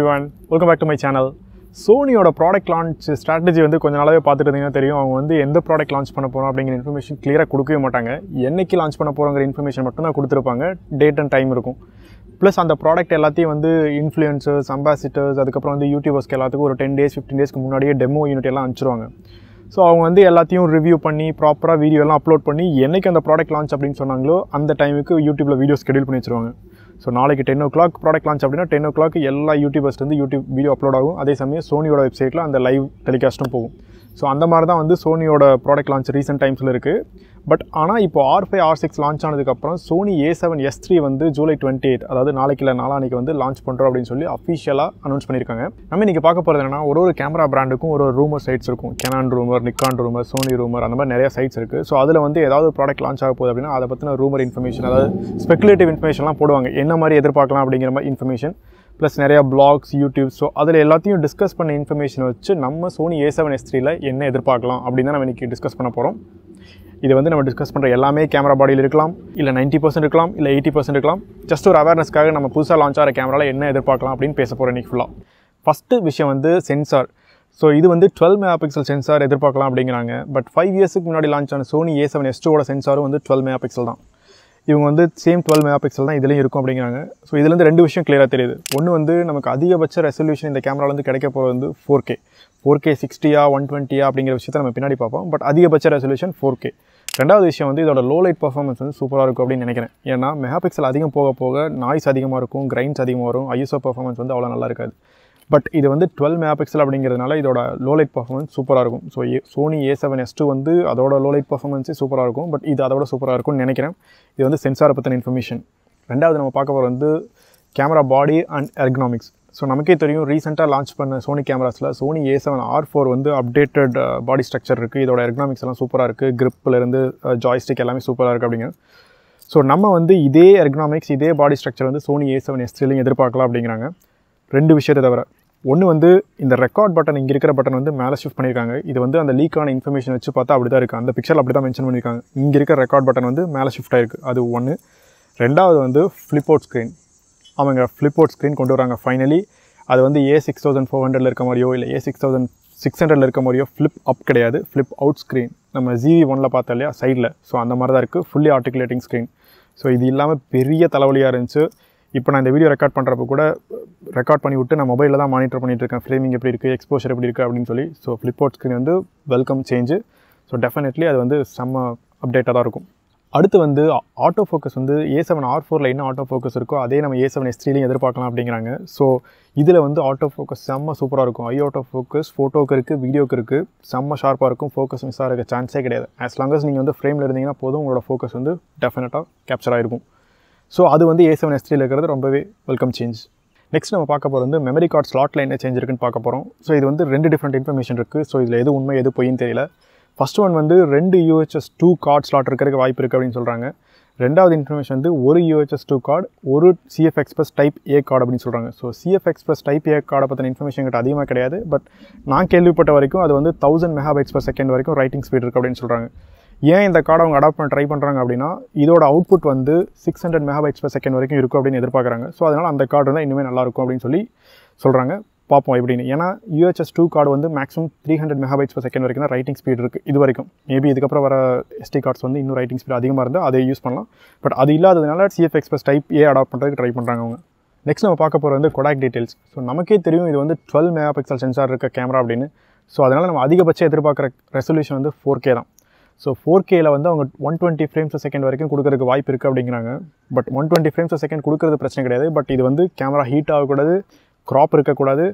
Everyone, welcome back to my channel. Sony's product launch strategy வந்து கொஞ்ச நாளாவே பார்த்துட்டு இருந்தீங்கன்னா தெரியும் அவங்க வந்து எந்த ப்ராடக்ட் லான்ச் பண்ண போறோம் அப்படிங்கிற இன்ஃபர்மேஷன் கிளியரா கொடுக்கவே மாட்டாங்க. என்னைக்கு லான்ச் பண்ண போறோம்ங்கற இன்ஃபர்மேஷன் மட்டும் தான் கொடுத்திருப்பாங்க. டேட் அண்ட் டைம் இருக்கும். ப்ளஸ் அந்த ப்ராடக்ட் எல்லாத்தையும் வந்து இன்ஃப்ளூயன்சர்ஸ், அம்பாசிடர்ஸ், அதுக்கப்புறம் வந்து யூடியூபர்ஸ்க்கு எல்லாத்துக்கும் ஒரு 10 டேஸ் 15 டேஸ்க்கு முன்னாடியே டெமோ யூனிட் எல்லாம் அனுப்பிச்சிருவாங்க. ஸோ அவங்க வந்து எல்லாத்தையும் ரிவ்யூ பண்ணி ப்ராப்பராக வீடியோ எல்லாம் அப்லோட் பண்ணி என்னைக்கு அந்த ப்ராடக்ட் லான்ச் அப்படின்னு சொன்னாங்களோ அந்த டைமுக்கு யூடியூப்பில் வீடியோ ஸ்கெடியூல் பண்ணி வச்சுருவாங்க. ஸோ நாளைக்கு 10 o'clock ப்ராடக்ட் லான்ச் அப்படின்னா 10 o'clock எல்லா யூடியூபர்ஸ் வந்து யூடியூப் வீடியோ அப்லோட் ஆகும். அதே சமயம் சோனியோட வெப்சைட்டில் அந்த லைவ் டெலிகாஸ்ட்டும் போகும். ஸோ அந்த மாதிரி தான் வந்து சோனியோட ப்ராடக்ட் லான்ச் ரீசெண்ட் டைம்ஸில் இருக்குது. பட் ஆனால் இப்போ R5, R6 லான்ச் ஆனதுக்கப்புறம் சோனி A7S3 வந்து July 28, அதாவது நாளைக்கு இல்லை நாளானைக்கு வந்து லான்ச் பண்ணுறோம் அப்படின்னு சொல்லி அஃபிஷியலாக அனௌன்ஸ் பண்ணியிருக்காங்க. நம்ம இன்றைக்கி பார்க்க போகிறது என்னென்னா, ஒரு கேமரா பிராண்டுக்கும் ஒரு ரூமர் சைட்ஸ் இருக்கும். Canon rumour, Nikon rumour, Sony rumour, அந்த மாதிரி நிறையா சைட்ஸ் இருக்குது. ஸோ அதில் வந்து ஏதாவது ப்ராடக்ட் லான்ச் ஆக போகுது அப்படின்னா அதை பற்றின ரூமர் இன்ஃபர்மேஷன், அதாவது ஸ்பெகுலேட்டிவ் இன்ஃபர்மேஷன்லாம் போடுவாங்க. என்ன மாதிரி எதிர்பார்க்கலாம் அப்படிங்கிற மாதிரி இன்ஃபர்மேஷன், ப்ளஸ் நிறையா பிளாக்ஸ், யூடியூப், ஸோ அதில் எல்லாத்தையும் டிஸ்கஸ் பண்ண இன்ஃபர்மேஷன் வச்சு நம்ம சோனி A7S3ல என்ன எதிர்பார்க்கலாம் அப்படின்னு தான் நம்ம இன்றைக்கி டிஸ்கஸ் பண்ண போகிறோம். இது வந்து நம்ம டிஸ்கஸ் பண்ணுற எல்லாமே கேமரா பாடியில் இருக்கலாம், இல்லை 90% இருக்கலாம், இல்லை 80% இருக்கலாம். ஜஸ்ட் ஒரு அவேர்னஸ்க்காக நம்ம புதுசாக லான்ச் ஆகிற கேமராவில் என்ன எதிர்பார்க்கலாம் அப்படின்னு பேச போகிறோம் இன்றைக்கி ஃபுல்லாக. ஃபஸ்ட்டு விஷயம் வந்து சென்சார். ஸோ இது வந்து 12 MP சென்சார் எதிர்பார்க்கலாம் அப்படிங்கிறாங்க. பட் 5 years முன்னாடி லான்ச் ஆன சோனி A7S2வோட சென்சாரும் வந்து 12 MP தான். இவங்க வந்து சேம் 12 MP தான் இதுலேயும் இருக்கும் அப்படிங்கிறாங்க. ஸோ இதுலேருந்து ரெண்டு விஷயம் கிளியராக தெரியுது. ஒன்று வந்து நமக்கு அதிகபட்ச ரெசல்யூஷன் இந்த கேமராவிலேருந்து கிடைக்க போகிறது வந்து 4K 60யா 120யா அப்படிங்கிற விஷயத்தை நம்ம பின்னாடி பார்ப்போம். பட் அதிகபட்ச ரெசல்யூஷன் 4K. ரெண்டாவது விஷயம் வந்து இதோட லோ லைட் பர்ஃபார்மன்ஸ் வந்து சூப்பராக இருக்கும் அப்படின்னு நினைக்கிறேன். ஏன்னா மெகாபிக்சல் அதிகம் போக போக நாய்ஸ் அதிகமாக இருக்கும், கிரைன்ஸ் அதிகமாக வரும், ஐஎஸ்ஓ பர்ஃபார்மன்ஸ் வந்து அவ்வளோ நல்லா இருக்காது. பட் இது வந்து 12 MP அப்படிங்கிறதுனால இதோட லோ லைட் பர்ஃபார்மன்ஸ் சூப்பராக இருக்கும். ஸோ சோனி A7S2 வந்து அதோட லோ லைட் பர்ஃபார்மன்ஸே சூப்பராக இருக்கும். பட் இது அதோட சூப்பராக இருக்கும்னு நினைக்கிறேன். இது வந்து சென்சாரை பற்றின இன்ஃபர்மேஷன். ரெண்டாவது நம்ம பார்க்க போகிற வந்து camera body and ergonomics. So நமக்கே தெரியும் ரீசெண்டாக லான்ச் பண்ண சோனி கேமராஸில் சோனி A7R IV வந்து அப்டேட்டட் பாடி ஸ்ட்ரக்சர் இருக்குது. இதோட எர்கனாமிக்ஸ் எல்லாம் சூப்பராக இருக்குது. கிரிப்பிலேருந்து ஜாய்ஸ்டிக் எல்லாமே சூப்பராக இருக்குது அப்படிங்க. ஸோ நம்ம வந்து இதே எர்கனாமிக்ஸ், இதே பாடி ஸ்ட்ரக்சர் வந்து சோனி A7S3லையும் எதிர்பார்க்கலாம் அப்படிங்கிறாங்க. ரெண்டு விஷயத்தை தவிர ஒன்று வந்து இந்த ரெக்கார்ட் பட்டன், இங்கே இருக்கிற பட்டன் வந்து மேலே ஷிஃப்ட் பண்ணியிருக்காங்க. இது வந்து அந்த லீக்கான இன்ஃபர்மேஷன் வச்சு பார்த்தா அப்படி தான் இருக்குது. அந்த பிக்சரில் அப்படி தான் மென்ஷன் பண்ணியிருக்காங்க. இங்கே இருக்கிற ரெக்கார்ட் பட்டன் வந்து மேலே ஷிஃப்ட் ஆகிருக்கு. அது ஒன்று. ரெண்டாவது வந்து ஃப்ளிப்போட் ஸ்க்ரீன். அவங்க ஃப்ளிப்போட் ஸ்க்ரீன் கொண்டு வராங்க ஃபைனலி. அது வந்து A6400 இருக்க மாதிரியோ இல்லை A6600 இருக்க மாதிரியோ ஃப்ளிப் அப் கிடையாது. ஃப்ளிப் அவுட் ஸ்க்ரீன் நம்ம ZV1 பார்த்தா இல்லையா சைடில், ஸோ அந்த மாதிரி தான் இருக்குது. Fully articulating screen. ஸோ இது இல்லாமல் பெரிய தலைவலியாக இருந்துச்சு. இப்போ நான் இந்த வீடியோ ரெக்கார்ட் பண்ணுறப்ப கூட ரெக்கார்ட் பண்ணி விட்டு நான் மொபைலில் தான் மானிட்டர் பண்ணிகிட்டு இருக்கேன். ஃப்ரேமிங் எப்படி இருக்குது, எக்ஸ்போஷர் எப்படி இருக்குது அப்படின்னு சொல்லி. ஸோ ஃப்ளிப்போட் ஸ்க்ரீன் வந்து வெல்கம் சேஞ்சு. ஸோ டெஃபினெட்லி அது வந்து செம்ம அப்டேட்டாக தான் இருக்கும். அடுத்து வந்து ஆட்டோ ஃபோக்கஸ் வந்து A7R IV என்ன ஆட்டோ ஃபோக்கஸ் இருக்கோ அதே நம்ம A7S3லையும் எதிர்பார்க்கலாம் அப்படிங்கிறாங்க. ஸோ இதில் வந்து ஆட்டோ ஃபோக்கஸ் செம்ம சூப்பராக இருக்கும். ஐ ஆட்டோ ஃபோக்கஸ் ஃபோட்டோவுக்கு இருக்குது, வீடியோவுக்கு இருக்குது. செம்ம ஷார்ப்பாக இருக்கும். ஃபோக்கஸ் மிஸ்ஸாக இருக்க சான்ஸே கிடையாது. ஆஸ் லாங் அஸ் நீங்கள் வந்து ஃப்ரேமில் இருந்தீங்கன்னா போதும் உங்களோட ஃபோக்கஸ் வந்து டெஃபினட்டாக கேப்சர் ஆகிருக்கும். ஸோ அது வந்து A7S3ல இருக்கிறது ரொம்பவே வெல்கம் சேஞ்ச். நெக்ஸ்ட் நம்ம பார்க்க போகிறது வந்து மெமரி கார்டு ஸ்லாட்டில் என்ன சேஞ்ச் இருக்குன்னு பார்க்க போகிறோம். ஸோ இது வந்து ரெண்டு டிஃப்ரெண்ட் இன்ஃபர்மேஷன் இருக்குது. ஸோ இதில் எது உண்மை எது பொய்ன்னு தெரியல. ஃபஸ்ட் ஒன் வந்து 2 UHS 2 கார்டு ஸ்லாட் இருக்கிறதுக்கு வாய்ப்பு இருக்குது அப்படின்னு சொல்கிறாங்க. ரெண்டாவது இன்ஃபர்மேஷன் வந்து 1 UHS 2 கார்டு, ஒரு CF Express Type A card அப்படின்னு சொல்கிறாங்க. So CF Express Type A கார்டை பற்றின இன்ஃபர்மேஷன் கிட்ட அதிகமாக கிடையாது. பட் நான் கேள்விப்பட்ட வரைக்கும் அது வந்து 1000 MB/s வரைக்கும் ரைட்டிங் ஸ்பீட் இருக்குது அப்படின்னு சொல்கிறாங்க. ஏன் இந்த கார்டை அவங்க அடாப்ட் பண்ண ட்ரை பண்ணுறாங்க அப்படின்னா இதோட அவுட்புட் வந்து 600 MB/s வரைக்கும் இருக்கும் அப்படின்னு எதிர்பார்க்குறாங்க. ஸோ அதனால் அந்த கார்டு தான் இன்னுமே நல்லாயிருக்கும் அப்படின்னு சொல்லி சொல்கிறாங்க. பார்ப்போம் எப்படின்னு. ஏன்னா UHS 2 கார்டு வந்து மேக்ஸிமம் 300 MB/s வரைக்கும் தான் ரைட்டிங் ஸ்பீட் இருக்குது இது வரைக்கும். மேபி இதுக்கப்புறம் வர SD கார்ட்ஸ் வந்து இன்னும் ரைட்டிங் ஸ்பீட் அதிகமாக இருந்தால் அதை யூஸ் பண்ணலாம். பட் அது இல்லாததுனால CF Express Type A adapt பண்ணுறதுக்கு ட்ரை பண்ணுறாங்க அவங்க. நெக்ஸ்ட் நம்ம பார்க்க போகிறது வந்து கொடாக் டீட்டெயில்ஸ். ஸோ நமக்கே தெரியும் இது வந்து 12 MP சென்சார் இருக்க கேமரா அப்படின்னு. ஸோ அதனால் நம்ம அதிகபட்சம் எதிர்பார்க்குற ரெசல்யூஷன் வந்து 4K தான். ஸோ 4Kயில் வந்து அவங்க 120 frames/s வரைக்கும் கொடுக்கறதுக்கு வாய்ப்பு இருக்குது அப்படிங்கிறாங்க. பட் 120 frames/s கொடுக்கறது பிரச்சனை கிடையாது. பட் இது வந்து கேமரா ஹீட் ஆகக்கூடாது, க்ராப் இருக்கக்கூடாது,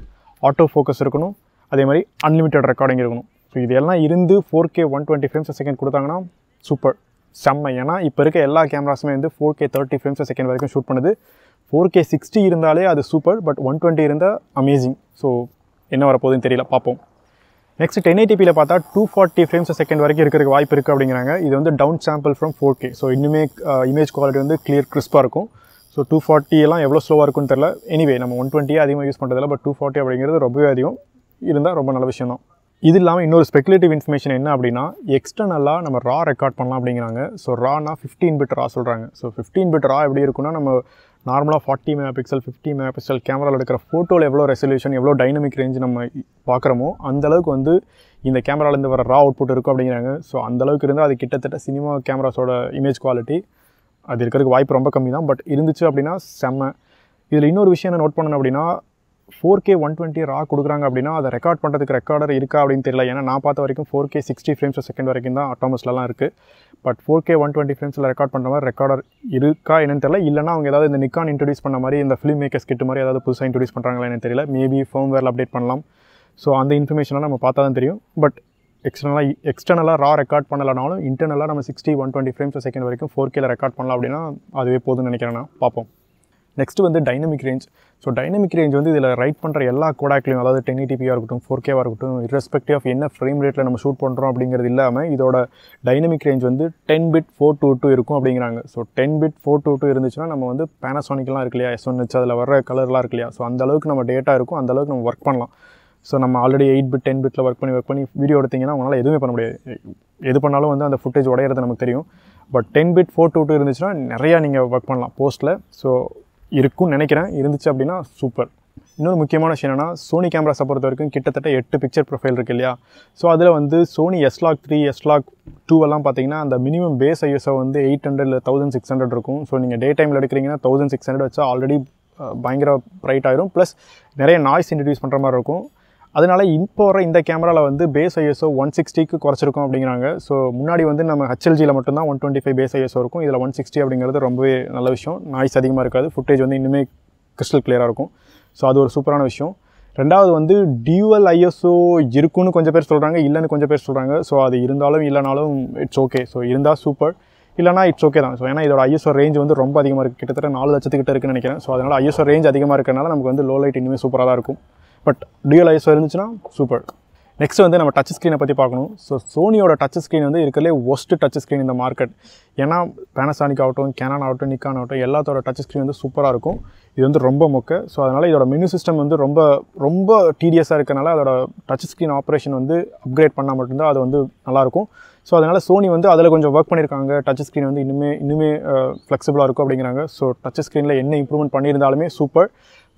ஆட்டோ ஃபோக்கஸ் இருக்கணும், அதே மாதிரி அன்லிமிட்டட் ரெக்கார்டிங் இருக்கணும். ஸோ இதெல்லாம் இருந்து 4K 120 frames/s கொடுத்தாங்கன்னா சூப்பர் செம்ம. ஏன்னா இப்போ இருக்க எல்லா கேமராஸுமே வந்து 4K 30 frames/s வரைக்கும் ஷூட் பண்ணுது. 4K 60 இருந்தாலே அது சூப்பர். பட் 120 இருந்தால் அமேசிங். ஸோ என்ன வரப்போகுதுன்னு தெரியல, பார்ப்போம். நெக்ஸ்ட் 1080pல பார்த்தா 240 frames/s வரைக்கும் இருக்கிறதுக்கு வாய்ப்பு இருக்குது அப்படிங்கிறாங்க. இது வந்து down sample from 4K. So இன்னுமே இமேஜ் குவாலிட்டி வந்து கிளியர் கிறிஸ்பாக இருக்கும். ஸோ 240 எல்லாம் எவ்வளோ ஸ்லோவாக இருக்குன்னு தெரில. எனிவே நம்ம 120 அதிகமாக யூஸ் பண்ணுறதில்ல. பட் 240 அப்படிங்கிறது ரொம்பவே அதிகம். இருந்தால் ரொம்ப நல்ல விஷயம் தான். இது இல்லாமல் இன்னொரு ஸ்பெகுலேட்டிவ் இன்ஃபர்மேஷன் என்ன அப்படின்னா எக்ஸ்டர்னலாக நம்ம ரா ரெக்கார்ட் பண்ணலாம் அப்படிங்கிறாங்க. ஸோ ரானா 15 bit ரா சொல்கிறாங்க. ஸோ 15 bit ரா எப்படி இருக்குன்னா நம்ம நார்மலா 40 மெகா பிக்சல் 50 மெகா பிக்சல் கேமரால எடுக்கிற போட்டோல எவ்வளவு ரெசல்யூஷன் எவ்வளவு டைனமிக் ரேஞ்ச் நம்ம பார்க்கறோமோ அந்த அளவுக்கு வந்து இந்த கேமரால இருந்து வர ரா அவுட்புட் இருக்கும் அப்படிங்கறாங்க. சோ அந்த அளவுக்கு இருந்தா அது கிட்டத்தட்ட சினிமா கேமராஸோட இமேஜ் குவாலிட்டி அது இருக்கிறதுக்கு வாய்ப்பு ரொம்ப கம்மி தான். பட் இருந்துச்சு அப்படினா செம. இதுல இன்னொரு விஷயம் நான் நோட் பண்ணணும் அப்படினா 4K 120 ரா கொடுக்குறாங்க அப்படினா அதை ரெக்கார்ட் பண்றதுக்கு ரெக்கார்டர் இருக்கா அப்படினு தெரியல. ஏன்னா நான் பார்த்த வரைக்கும் 4K 60 frames per second வரைக்கும் தான் ஆட்டோமஸ்லலாம் இருக்கு. பட் 4K 120 ஃப்ரேம்ஸில் ரெக்கார்ட் பண்ணுற மாதிரி ரெக்கார்டர் இருக்கா என்னென்னு தெரியல. இல்லைனா அவங்க ஏதாவது இந்த நிக்கான் இன்ட்ரடியூஸ் பண்ண மாதிரி இந்த ஃபிலிம் மேக்கர்ஸ் கிட்ட மாதிரி ஏதாவது புதுசாக இன்ட்ரடியூஸ் பண்ணுறாங்களா என்னென்னு தெரியல. மேபி ஃபர்ம்வேரில் அப்டேட் பண்ணலாம். ஸோ அந்த இன்ஃபர்மேஷனாக நம்ம பார்த்தா தான் தெரியும். பட் எக்ஸ்டர்னலாக ரா ரெக்கார்ட் பண்ணலைனாலும் இன்டர்னலாக நம்ம 60 120 ஃப்ரேம்ஸ் பர் செகண்ட் வரைக்கும் 4Kல ரெக்கார்ட் பண்ணலாம் அப்படின்னா அதுவே போதும்னு நினைக்கிறேன் நான். பார்ப்போம். நெக்ஸ்ட்டு வந்து dynamic range. So dynamic range வந்து இதில் ரைட் பண்ணுற எல்லா கோடாக்லையும் அதாவது 1080p இருக்கட்டும் 4K இருக்கட்டும் இரெஸ்பெக்டிவ் ஆஃப் என்ன ஃப்ரேம் ரேட்டில் நம்ம ஷூட் பண்ணுறோம் அப்படிங்கிறது இல்லாமல் இதோட டைனமிக் ரேஞ்ச் வந்து 10 bit 422 இருக்கும் அப்படிங்கிறாங்க. ஸோ 10 bit 422 இருந்துச்சுன்னா நம்ம வந்து பேனாசோனிக்லாம் இருக்கு இல்லையா S1H அதில் வர கலர்லாம் இருக்கு இல்லையா ஸோ அந்தளவுக்கு நம்ம டேட்டா இருக்கும் அந்தளவுக்கு நம்ம ஒர்க் பண்ணலாம். ஸோ நம்ம ஆல்ரெடி 8 bit 10 bitல ஒர்க் பண்ணி வீடியோ எடுத்திங்கன்னா அவங்களால எதுவுமே பண்ண முடியாது. எது பண்ணாலும் வந்து அந்த ஃபுட்டேஜ் உடையிறது நமக்கு தெரியும். பட் 10 bit 422 இருந்துச்சுன்னா நிறையா நீங்கள் ஒர்க் பண்ணலாம் போஸ்ட்டில். ஸோ இருக்கும்னு நினைக்கிறேன். இருந்துச்சு அப்படின்னா சூப்பர். இன்னொரு முக்கியமான விஷயம் என்னென்னா சோனி கேமராஸை பொறுத்த வரைக்கும் கிட்டத்தட்ட 8 பிக்சர் ப்ரொஃபைல் இருக்குது இல்லையா. ஸோ அதில் வந்து Sony S Log 3 S Log 2 எல்லாம் பார்த்தீங்கன்னா அந்த மினிமம் பேஸ் ஐஎஸ்ஓ வந்து 800 1600 இருக்கும். ஸோ நீங்கள் டே டைமில் எடுக்கிறீங்கன்னா 1600 வச்சா ஆல்ரெடி பயங்கர ப்ரைட் ஆயிரும். ப்ளஸ் நிறைய நாய்ஸ் இன்ட்ரடியூஸ் பண்ணுற மாதிரி இருக்கும். அதனால் இப்போ வர இந்த கேமராவில் வந்து பேஸ் ஐஎஸ்ஓ 160க்கு குறைச்சிருக்கும் அப்படிங்கிறாங்க. ஸோ முன்னாடி வந்து நம்ம HLGயில் மட்டும்தான் 125 பேஸ் ஐஎஸ்ஓ இருக்கும். இதில் 160 அப்படிங்கிறது ரொம்பவே நல்ல விஷயம். நாய்ஸ் அதிகமாக இருக்காது. ஃபுட்டேஜ் வந்து இன்னுமே கிறிஸ்டல் கிளியராக இருக்கும். ஸோ அது ஒரு சூப்பரான விஷயம். ரெண்டாவது வந்து டியூவல் ஐஎஸ்ஓ இருக்குன்னு கொஞ்சம் பேர் சொல்கிறாங்க, இல்லைன்னு கொஞ்சம் பேர் சொல்கிறாங்க. ஸோ அது இருந்தாலும் இல்லைனாலும் இட்ஸ் ஓகே. ஸோ இருந்தால் சூப்பர், இல்லைனா இட்ஸ் ஓகே தான். ஸோ ஏன்னா இதோட ஐஎஸ்ஓ ரேஞ்ச் வந்து ரொம்ப அதிகமாக இருக்குது. கிட்டத்தட்ட 4 லட்சத்துக்கிட்ட இருக்குன்னு நினைக்கிறேன். ஸோ அதனால் ஐஎஸ்ஓ ரேஞ்ச் அதிகமாக இருக்கிறனால நமக்கு வந்து லோ லைட் இன்னுமே சூப்பராக தான் இருக்கும். பட் டியூல் ஐஎஸ்ஓ இருந்துச்சுன்னா சூப்பர். நெக்ஸ்ட் வந்து நம்ம டச் ஸ்க்ரீனை பற்றி பார்க்கணும். ஸோ சோனியோட டச் ஸ்க்ரீன் வந்து இருக்கிறதுலே ஒஸ்ட்டு டச் ஸ்க்ரீன் இந்த மார்க்கெட். ஏன்னா பேனசானிக் ஆகட்டும் கேனான் ஆகட்டும் நிக்கான் ஆகட்டும் எல்லாத்தோட டச் ஸ்க்ரீன் வந்து சூப்பராக இருக்கும். இது வந்து ரொம்ப மொக்க. ஸோ அதனால் இதோட மெனு சிஸ்டம் வந்து ரொம்ப ரொம்ப டிடிஎஸாக இருக்கனால அதோட டச் ஸ்க்ரீன் ஆப்ரேஷன் வந்து அப்கிரேட் பண்ணால் மட்டும்தான் அது வந்து நல்லாயிருக்கும். ஸோ அதனால் சோனி வந்து அதில் கொஞ்சம் ஒர்க் பண்ணியிருக்காங்க. டச் ஸ்க்ரீன் வந்து இன்னுமே ஃப்ளெக்சிபிளாக இருக்கும் அப்படிங்கிறாங்க. ஸோ டச் ஸ்க்ரீனில் என்ன இம்ப்ரூவ்மெண்ட் பண்ணியிருந்தாலுமே சூப்பர்.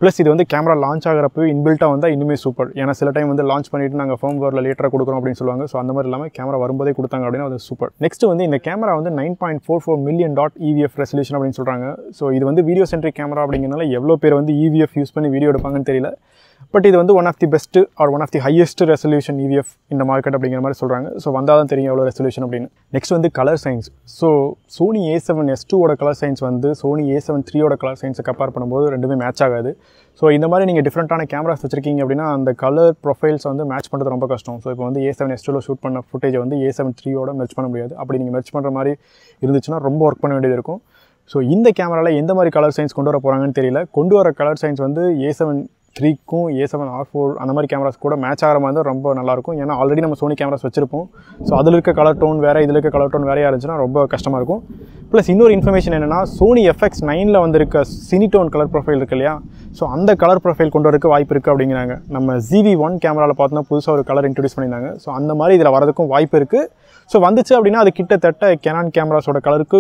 ப்ளஸ் இது வந்து கேமரா லான்ச் ஆகிறப்போ இன்பில்ட்டாக வந்தால் இன்னுமே சூப்பர். ஏன்னா சில டைம் வந்து லான்ச் பண்ணிவிட்டு நாங்கள் ஃபர்ம்வேரில் லேட்டராக கொடுக்குறோம் அப்படின்னு சொல்லுவாங்க. ஸோ அந்த மாதிரி இல்லாமல் கேமரா வரும்போதே கொடுத்தாங்க அப்படின்னா அது சூப்பர். நெக்ஸ்ட் வந்து இந்த கேமரா வந்து 9.44 மில்லியன் டாட் EVF ரெசல்யூஷன் அப்படின்னு சொல்கிறாங்க. ஸோ இது வந்து வீடியோ சென்ட்ரிக் கேமரா அப்படிங்கிறனால எவ்வளோ பேர் வந்து EVF யூஸ் பண்ணி வீடியோ எடுப்பாங்கன்னு தெரியல. பட் இது வந்து one of the best or one of the highest resolution EVF இந்த மார்க்கெட் அப்படிங்கிற மாதிரி சொல்கிறாங்க. ஸோ வந்தால் தான் தெரியும் எவ்வளோ ரெசல்யூஷன் அப்படின்னு. நெக்ஸ்ட் வந்து colour science. So Sony A7S IIயோட கலர் சயின்ஸ் வந்து சோனி A7 IIIயோட கலர் சயின்ஸை கம்பேர் பண்ணும்போது ரெண்டுமே மேட்ச் ஆகாது. ஸோ இந்த மாதிரி நீங்கள் டிஃப்ரெண்ட்டான கேமராஸ் வச்சுருக்கீங்க அப்படின்னா அந்த கலர் ப்ரொஃபைல்ஸ் வந்து மேட்ச் பண்ணுறது ரொம்ப கஷ்டம். ஸோ இப்போ வந்து A7S IIல ஷூட் பண்ண ஃபுட்டேஜை வந்து A7 IIIயோட மேட்ச் பண்ண முடியாது. அப்படி நீங்கள் மேட்ச் பண்ணுற மாதிரி இருந்துச்சுன்னா ரொம்ப ஒர்க் பண்ண வேண்டியது இருக்கும். ஸோ இந்த கேமராவில் எந்த மாதிரி கலர் சயின்ஸ் கொண்டு வர போகிறாங்கன்னு தெரியல. கொண்டு வர கலர் சயின்ஸ் வந்து A7 IIIக்கும் A7R IV அந்த மாதிரி கேமராஸ் கூட மேட்ச் ஆகிற மாதிரி தான் ரொம்ப நல்லாயிருக்கும். ஏன்னா ஆல்ரெடி நம்ம சோனி கேமராஸ் வச்சுருப்போம். ஸோ அதில் இருக்க கலர் டோன் வேறு இதில் இருக்க கலர் டோன் வேறையாக இருந்துச்சுன்னா ரொம்ப கஷ்டமாக இருக்கும். ப்ளஸ் இன்னொரு இன்ஃபர்மேஷன் என்னென்னா சோனி FX 9ல் வந்திருக்க சினிடோன் கலர் ப்ரொஃபைல் இருக்குது இல்லையா. ஸோ அந்த கலர் ப்ரொஃபைல் கொண்டு வரதுக்கு வாய்ப்பு இருக்குது அப்படிங்கிறாங்க. நம்ம ZV1 கேமராவில் பார்த்தோன்னா புதுசாக ஒரு கலர் இன்ட்ரடியூஸ் பண்ணியிருந்தாங்க. ஸோ அந்த மாதிரி இதில் வரதுக்கும் வாய்ப்பு இருக்குது. ஸோ வந்துச்சு அப்படின்னா அது கிட்டத்தட்ட கேனான் கேமராஸோட கலருக்கு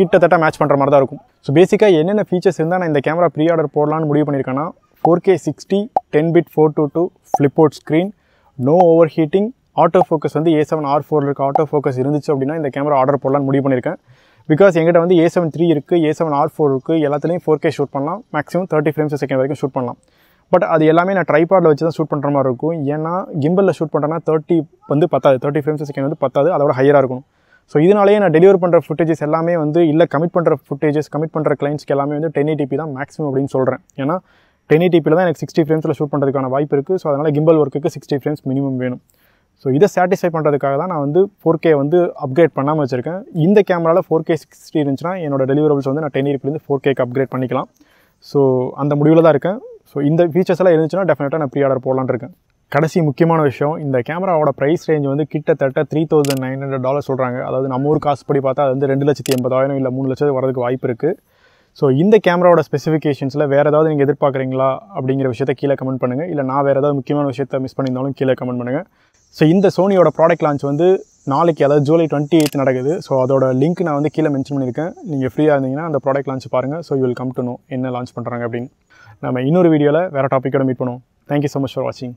கிட்டத்தட்ட மேட்ச் பண்ணுற மாதிரி தான் இருக்கும். ஸோ பேசிக்காக என்னென்ன ஃபீச்சர்ஸ் இருந்தால் நான் இந்த கேமரா ப்ரீ ஆர்டர் போடலான்னு முடிவு பண்ணியிருக்கேன்னா 4K 60, 10 bit 422, ஃப்ளிப்போட் screen, no over heating, auto focus வந்து A7R IV இருக்க ஆட்டோ ஃபோக்கஸ் இருந்துச்சு அப்படின்னா இந்த கேமரா ஆர்டர் போடலான்னு முடிவு பண்ணியிருக்கேன். பிகாஸ் எங்கிட்ட வந்து A7 III இருக்குது, A7R IV இருக்குது, எல்லாத்துலேயும் 4K ஷூட் பண்ணலாம். மேக்ஸிமம் 30 ஃப்ரேம்ஸ் செகண்ட் வரைக்கும் ஷூட் பண்ணலாம். பட் அது எல்லாமே நான் ட்ரைபாடில் வச்சு தான் ஷூட் பண்ணுற மாதிரி இருக்கும். ஏன்னா கிம்பலில் ஷூட் பண்ணுறேன்னா 30 வந்து பத்தாது, 30 ஃப்ரேம்ஸ் செகண்ட் வந்து பத்தாது, அதோட ஹையராக இருக்கணும். ஸோ இதனாலேயே நான் டெலிவர் பண்ணுற ஃபுட்டேஜஸ் எல்லாமே வந்து இல்லை கமிட் பண்ணுற ஃபுட்டேஜஸ் கமிட் பண்ணுற கிளைண்ட்ஸ்க்கு எல்லாமே வந்து 1080p தான் மேக்ஸிமம் அப்படின்னு சொல்கிறேன். ஏன்னா 1080pல தான் எனக்கு 60 ஃப்ரேம்ஸில் ஷூட் பண்ணுறதுக்கான வாய்ப்பு இருக்குது. ஸோ அதனால் கிம்பல் ஒர்க்குக்கு 60 ஃப்ரேம்ஸ் மினிமம் வேணும். ஸோ இதை சாட்டிஸ்ஃபை பண்ணுறதுக்காக தான் நான் வந்து 4K வந்து அப்கிரேட் பண்ணாமல் வச்சுருக்கேன். இந்த கேமராவில் 4K 60 இருந்துச்சுன்னா என்னோட டெலிவரபிள்ஸ் வந்து நான் 1080pலேருந்து 4Kக்கு அப்கிரேட் பண்ணிக்கலாம். ஸோ அந்த முடிவில் தான் இருக்கேன். ஸோ இந்த ஃபீச்சர்ஸ் எல்லாம் இருந்துச்சுன்னா டெஃபினட்டாக நான் ப்ரீ ஆர்டர் போடலான்னு இருக்கேன். கடைசி முக்கியமான விஷயம், இந்த கேமராவோட ப்ரைஸ் ரேஞ்ச் வந்து கிட்டத்தட்ட $3,900 சொல்கிறாங்க. அதாவது நம்ம ஊர் காசுப்படி பார்த்தா அது வந்து 2,80,000 இல்லை 3 லட்சத்துக்கு வரதுக்கு வாய்ப்பு இருக்குது. ஸோ இந்த கேமராவோட ஸ்பெசிஃபிகேஷன்ஸில் வேறு ஏதாவது நீங்கள் எதிர்பார்க்குறீங்களா அப்படிங்கிற விஷயத்தை கீழே கமெண்ட் பண்ணுங்கள். இல்லை நான் வேறு ஏதாவது முக்கியமான விஷயத்தை மிஸ் பண்ணியிருந்தாலும் கீழே கமெண்ட் பண்ணுங்கள். ஸோ இந்த சோனியோட ப்ராடக்ட் லான்ச் வந்து நாளைக்கு அதாவது ஜூலை 28 நடக்குது. ஸோ அதோட லிங்க் நான் வந்து கீழே மென்ஷன் பண்ணியிருக்கேன். நீங்கள் ஃப்ரீயாக இருந்தீங்கன்னா அந்த ப்ராடக்ட் லான்ச் பாருங்கள். So you will come to know என்ன லான்ச் பண்ணுறாங்க அப்படின்னு. நம்ம இன்னொரு வீடியோவில் வேறு டாப்பிக்கோட மீட் பண்ணுவோம். தேங்க்யூ ஸோ மச் ஃபார் வாட்சிங்.